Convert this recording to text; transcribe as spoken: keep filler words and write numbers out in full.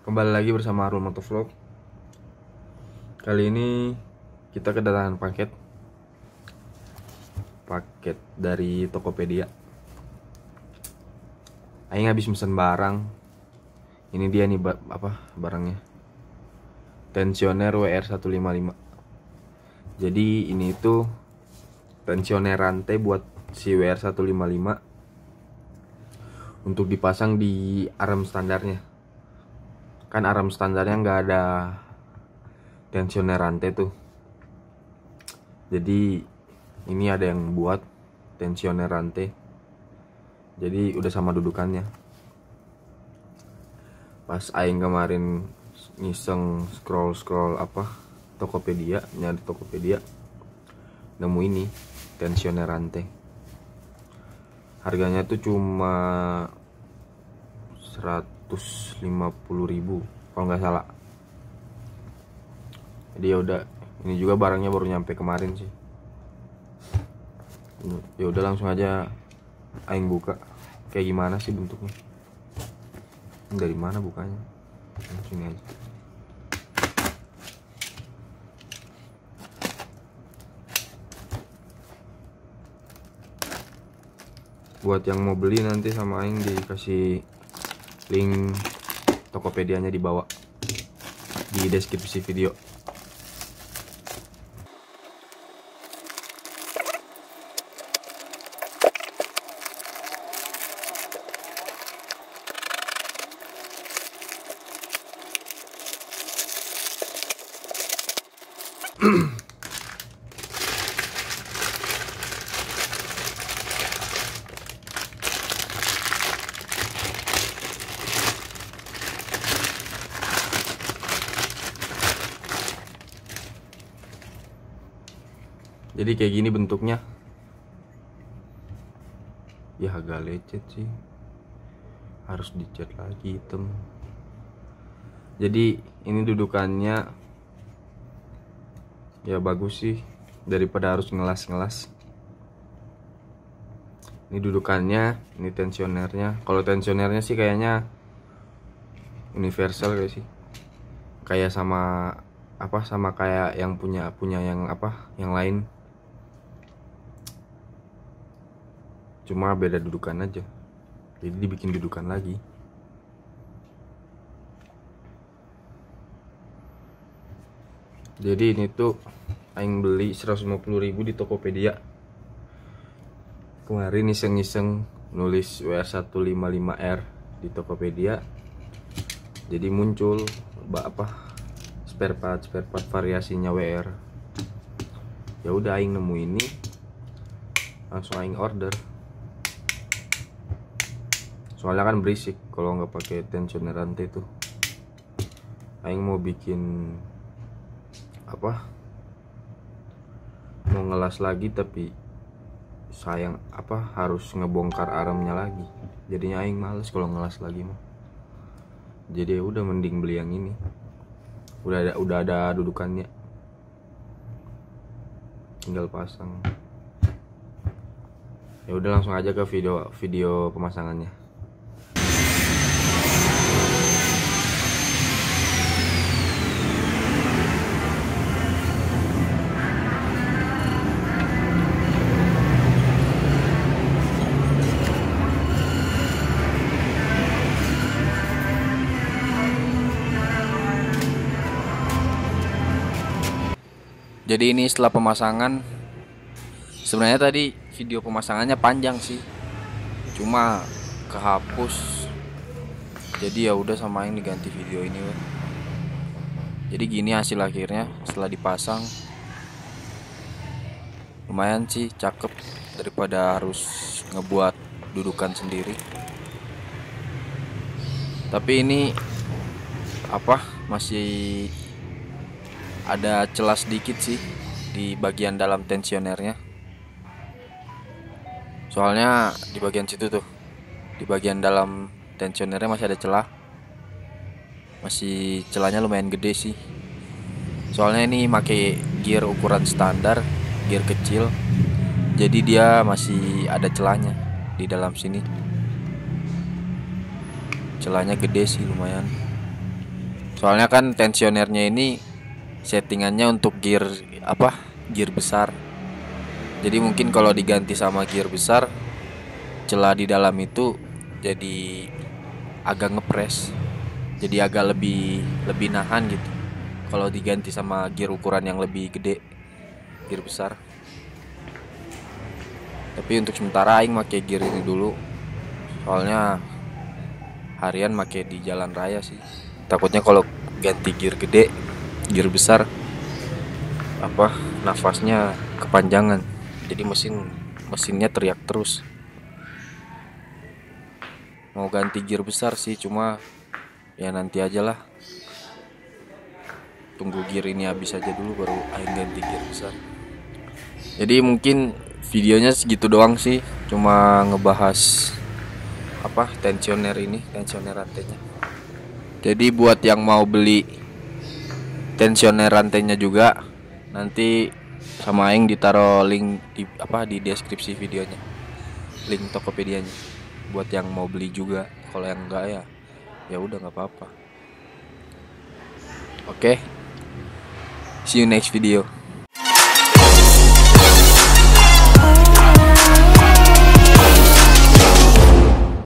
Kembali lagi bersama Arul Motovlog. Kali ini kita kedatangan paket Paket dari Tokopedia. Aing habis mesen barang. Ini dia nih apa barangnya, tensioner W R seratus lima puluh lima. Jadi ini itu tensioner rantai buat si W R seratus lima puluh lima untuk dipasang di arm standarnya. Kan arm standarnya nggak ada tensioner rantai tuh, jadi ini ada yang buat tensioner rantai. Jadi udah sama dudukannya. Pas aing kemarin ngiseng scroll-scroll apa Tokopedia, nyari Tokopedia, nemu ini tensioner rantai. Harganya tuh cuma seratus lima puluh ribu kalau nggak salah. Jadi ya udah, ini juga barangnya baru nyampe kemarin sih. Ya udah, langsung aja aing buka kayak gimana sih bentuknya. Ini dari mana bukanya? Sini aja. Buat yang mau beli nanti sama aing dikasih link Tokopedianya di bawah di deskripsi video. Jadi kayak gini bentuknya. Ya agak lecet sih, harus dicat lagi hitam. Jadi ini dudukannya ya bagus sih, daripada harus ngelas-ngelas. Ini dudukannya, ini tensionernya. Kalau tensionernya sih kayaknya universal kayak sih, kayak sama apa sama kayak yang punya punya yang apa yang lain. Cuma beda dudukan aja, jadi dibikin dudukan lagi. Jadi ini tuh aing beli seratus lima puluh ribu di Tokopedia. Kemarin iseng-iseng nulis W R seratus lima puluh lima R di Tokopedia, jadi muncul apa spare part spare part variasinya W R. Ya udah, aing nemu ini, langsung aing order. Soalnya kan berisik kalau nggak pakai tensioner rantai tuh. Aing mau bikin apa? Mau ngelas lagi, tapi sayang apa harus ngebongkar armnya lagi. Jadinya aing males kalau ngelas lagi mah. Jadi ya udah, mending beli yang ini. Udah ada udah ada dudukannya. Tinggal pasang. Ya udah, langsung aja ke video video pemasangannya. Jadi ini setelah pemasangan. Sebenarnya tadi video pemasangannya panjang sih, cuma kehapus. Jadi ya udah, sama yang diganti video ini. Jadi gini hasil akhirnya setelah dipasang. Lumayan sih, cakep, daripada harus ngebuat dudukan sendiri. Tapi ini apa masih ada celah sedikit sih di bagian dalam tensionernya. Soalnya di bagian situ tuh, di bagian dalam tensionernya masih ada celah. Masih celahnya lumayan gede sih. Soalnya ini pakai gear ukuran standar, gear kecil. Jadi dia masih ada celahnya di dalam sini. Celahnya gede sih lumayan. Soalnya kan tensionernya ini settingannya untuk gear apa? Gear besar. Jadi mungkin kalau diganti sama gear besar, celah di dalam itu jadi agak ngepres. Jadi agak lebih lebih nahan gitu. Kalau diganti sama gear ukuran yang lebih gede, gear besar. Tapi untuk sementara aing pakai gear ini dulu. Soalnya harian pakai di jalan raya sih. Takutnya kalau ganti gear gede, gear besar, apa nafasnya kepanjangan. Jadi mesin mesinnya teriak terus. Mau ganti gear besar sih, cuma ya nanti aja lah. Tunggu gear ini habis aja dulu baru aing ganti gear besar. Jadi mungkin videonya segitu doang sih, cuma ngebahas apa tensioner ini, tensioner rantainya. Jadi buat yang mau beli tensioner rantainya juga, nanti sama aing ditaruh link di apa di deskripsi videonya, link Tokopedianya buat yang mau beli juga. Kalau yang enggak ya ya udah nggak apa-apa. Oke. Okay. See you next video.